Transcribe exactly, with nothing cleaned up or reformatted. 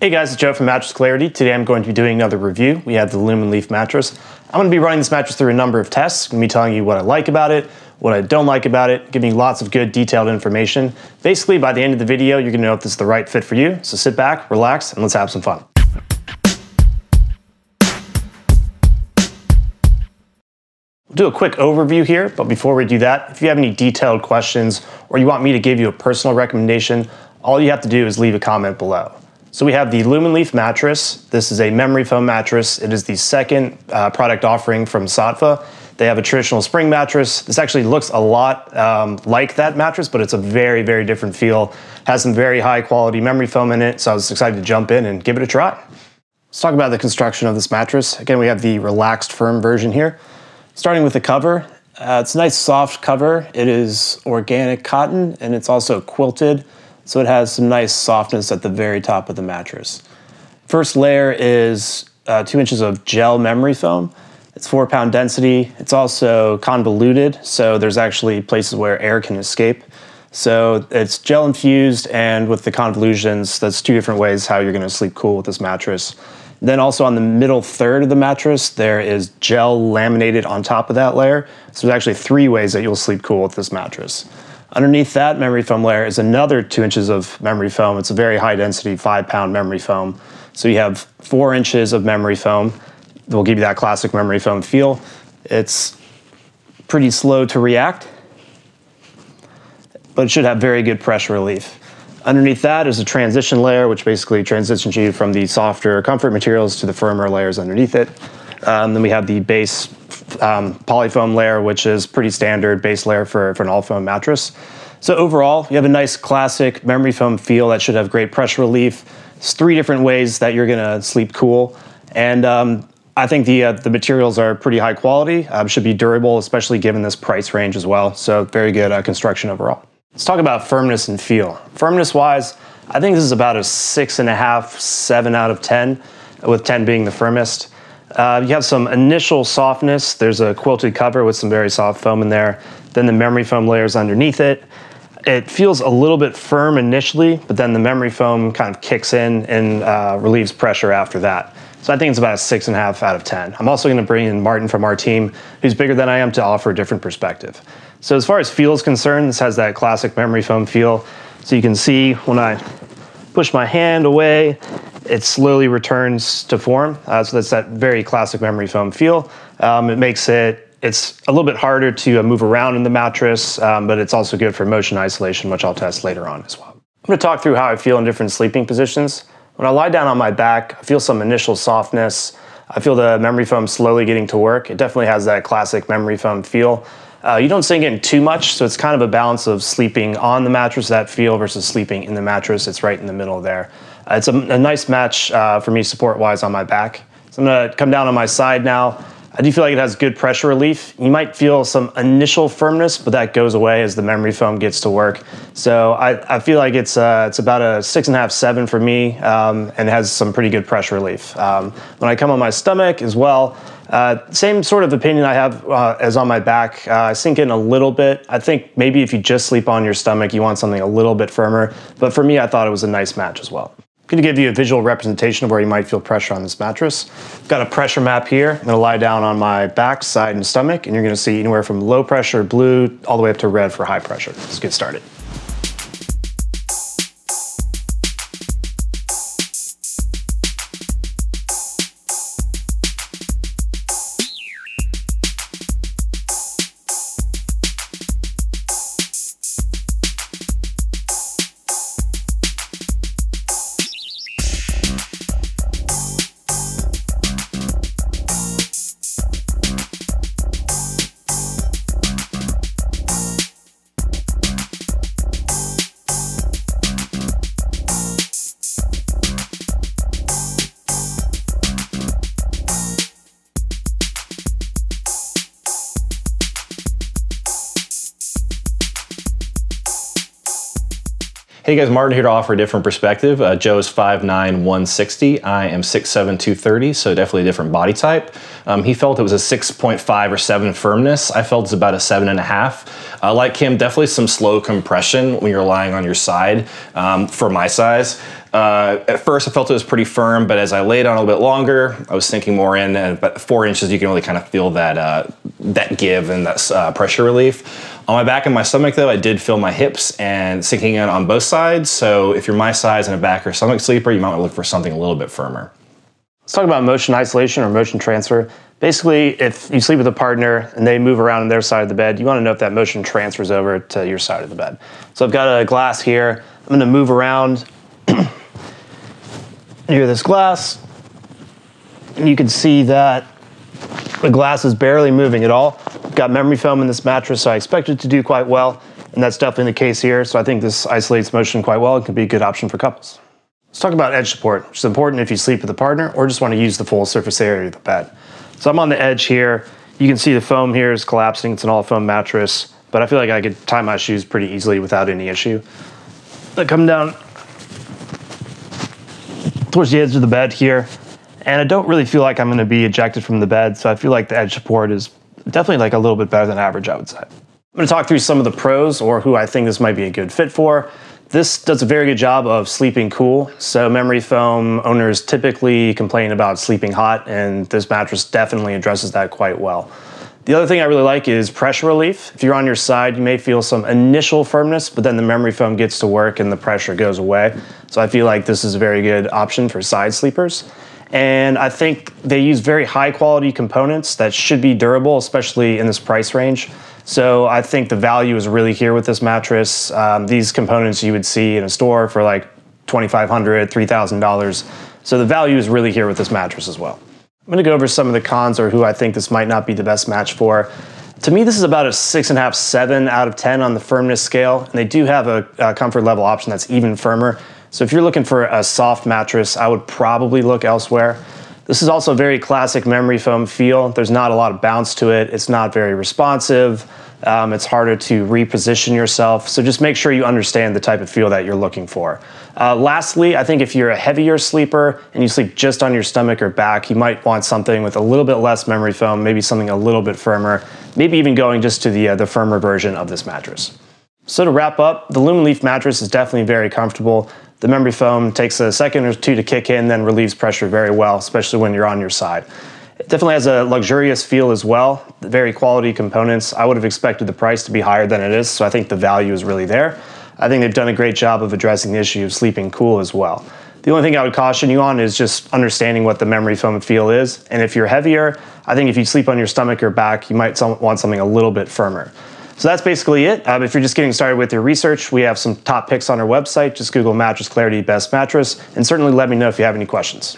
Hey guys, it's Joe from Mattress Clarity. Today I'm going to be doing another review. We have the Loom and Leaf mattress. I'm going to be running this mattress through a number of tests. I'm going to be telling you what I like about it, what I don't like about it, giving you lots of good detailed information. Basically, by the end of the video, you're going to know if this is the right fit for you. So sit back, relax, and let's have some fun. We'll do a quick overview here, but before we do that, if you have any detailed questions or you want me to give you a personal recommendation, all you have to do is leave a comment below. So we have the Loom and Leaf mattress. This is a memory foam mattress. It is the second uh, product offering from Saatva. They have a traditional spring mattress. This actually looks a lot um, like that mattress, but it's a very, very different feel. Has some very high quality memory foam in it, so I was excited to jump in and give it a try. Let's talk about the construction of this mattress. Again, we have the relaxed firm version here. Starting with the cover, uh, it's a nice soft cover. It is organic cotton and it's also quilted. So it has some nice softness at the very top of the mattress. First layer is uh, two inches of gel memory foam. It's four pound density. It's also convoluted, so there's actually places where air can escape. So it's gel infused, and with the convolutions, that's two different ways how you're gonna sleep cool with this mattress. Then also on the middle third of the mattress, there is gel laminated on top of that layer. So there's actually three ways that you'll sleep cool with this mattress. Underneath that memory foam layer is another two inches of memory foam. It's a very high density five pound memory foam. So you have four inches of memory foam that will give you that classic memory foam feel. It's pretty slow to react, but it should have very good pressure relief. Underneath that is a transition layer, which basically transitions you from the softer comfort materials to the firmer layers underneath it. Um, then we have the base um, polyfoam layer, which is pretty standard base layer for, for an all foam mattress. So overall, you have a nice classic memory foam feel that should have great pressure relief. It's three different ways that you're gonna sleep cool. And um, I think the, uh, the materials are pretty high quality, uh, should be durable, especially given this price range as well. So very good uh, construction overall. Let's talk about firmness and feel. Firmness wise, I think this is about a six and a half, seven out of ten, with ten being the firmest. Uh, you have some initial softness. There's a quilted cover with some very soft foam in there. Then the memory foam layers underneath it. It feels a little bit firm initially, but then the memory foam kind of kicks in and uh, relieves pressure after that. So I think it's about a six and a half out of ten. I'm also gonna bring in Martin from our team, who's bigger than I am, to offer a different perspective. So as far as feel is concerned, this has that classic memory foam feel. So you can see when I push my hand away, it slowly returns to form. Uh, so that's that very classic memory foam feel. Um, it makes it, it's a little bit harder to uh, move around in the mattress, um, but it's also good for motion isolation, which I'll test later on as well. I'm gonna talk through how I feel in different sleeping positions. When I lie down on my back, I feel some initial softness. I feel the memory foam slowly getting to work. It definitely has that classic memory foam feel. Uh, you don't sink in too much, so it's kind of a balance of sleeping on the mattress, that feel, versus sleeping in the mattress. It's right in the middle there. Uh, it's a, a nice match uh, for me support-wise on my back. So I'm gonna come down on my side now. I do feel like it has good pressure relief. You might feel some initial firmness, but that goes away as the memory foam gets to work. So I, I feel like it's uh, it's about a six and a half, seven for me, um, and has some pretty good pressure relief. Um, when I come on my stomach as well, uh, same sort of opinion I have uh, as on my back. Uh, I sink in a little bit. I think maybe if you just sleep on your stomach, you want something a little bit firmer. But for me, I thought it was a nice match as well. I'm gonna give you a visual representation of where you might feel pressure on this mattress. Got a pressure map here. I'm gonna lie down on my back, side, and stomach, and you're gonna see anywhere from low pressure, blue, all the way up to red for high pressure. Let's get started. Hey guys, Martin here to offer a different perspective. Uh, Joe is five nine, one sixty. I am six seven, two thirty, so definitely a different body type. Um, he felt it was a six point five or seven firmness. I felt it's about a seven and a half. Uh, like him, definitely some slow compression when you're lying on your side um, for my size. Uh, at first I felt it was pretty firm, but as I laid on a little bit longer, I was sinking more in, and about four inches you can really kind of feel that, uh, that give and that uh, pressure relief. On my back and my stomach though, I did feel my hips and sinking in on both sides, so if you're my size and a back or stomach sleeper, you might want to look for something a little bit firmer. Let's talk about motion isolation or motion transfer. Basically, if you sleep with a partner and they move around on their side of the bed, you want to know if that motion transfers over to your side of the bed. So I've got a glass here, I'm going to move around near this glass, and you can see that the glass is barely moving at all. I've got memory foam in this mattress, so I expect it to do quite well, and that's definitely the case here, so I think this isolates motion quite well and can be a good option for couples. Let's talk about edge support, which is important if you sleep with a partner or just want to use the full surface area of the bed. So I'm on the edge here. You can see the foam here is collapsing. It's an all-foam mattress, but I feel like I could tie my shoes pretty easily without any issue. I come down towards the edge of the bed here, and I don't really feel like I'm going to be ejected from the bed, so I feel like the edge support is definitely like a little bit better than average, I would say. I'm going to talk through some of the pros or who I think this might be a good fit for. This does a very good job of sleeping cool, so memory foam owners typically complain about sleeping hot, and this mattress definitely addresses that quite well. The other thing I really like is pressure relief. If you're on your side, you may feel some initial firmness, but then the memory foam gets to work and the pressure goes away. So I feel like this is a very good option for side sleepers. And I think they use very high quality components that should be durable, especially in this price range. So I think the value is really here with this mattress. Um, these components you would see in a store for like twenty-five hundred dollars, three thousand dollars. So the value is really here with this mattress as well. I'm gonna go over some of the cons or who I think this might not be the best match for. To me, this is about a six and a half, seven out of ten on the firmness scale, and they do have a, a comfort level option that's even firmer. So if you're looking for a soft mattress, I would probably look elsewhere. This is also a very classic memory foam feel. There's not a lot of bounce to it. It's not very responsive. Um, it's harder to reposition yourself, so just make sure you understand the type of feel that you're looking for. Uh, lastly, I think if you're a heavier sleeper and you sleep just on your stomach or back, you might want something with a little bit less memory foam, maybe something a little bit firmer, maybe even going just to the, uh, the firmer version of this mattress. So to wrap up, the Loom and Leaf mattress is definitely very comfortable. The memory foam takes a second or two to kick in, then relieves pressure very well, especially when you're on your side. It definitely has a luxurious feel as well, very quality components. I would have expected the price to be higher than it is, so I think the value is really there. I think they've done a great job of addressing the issue of sleeping cool as well. The only thing I would caution you on is just understanding what the memory foam feel is, and if you're heavier, I think if you sleep on your stomach or back, you might want something a little bit firmer. So that's basically it. Um, if you're just getting started with your research, we have some top picks on our website. Just Google Mattress Clarity Best Mattress, and certainly let me know if you have any questions.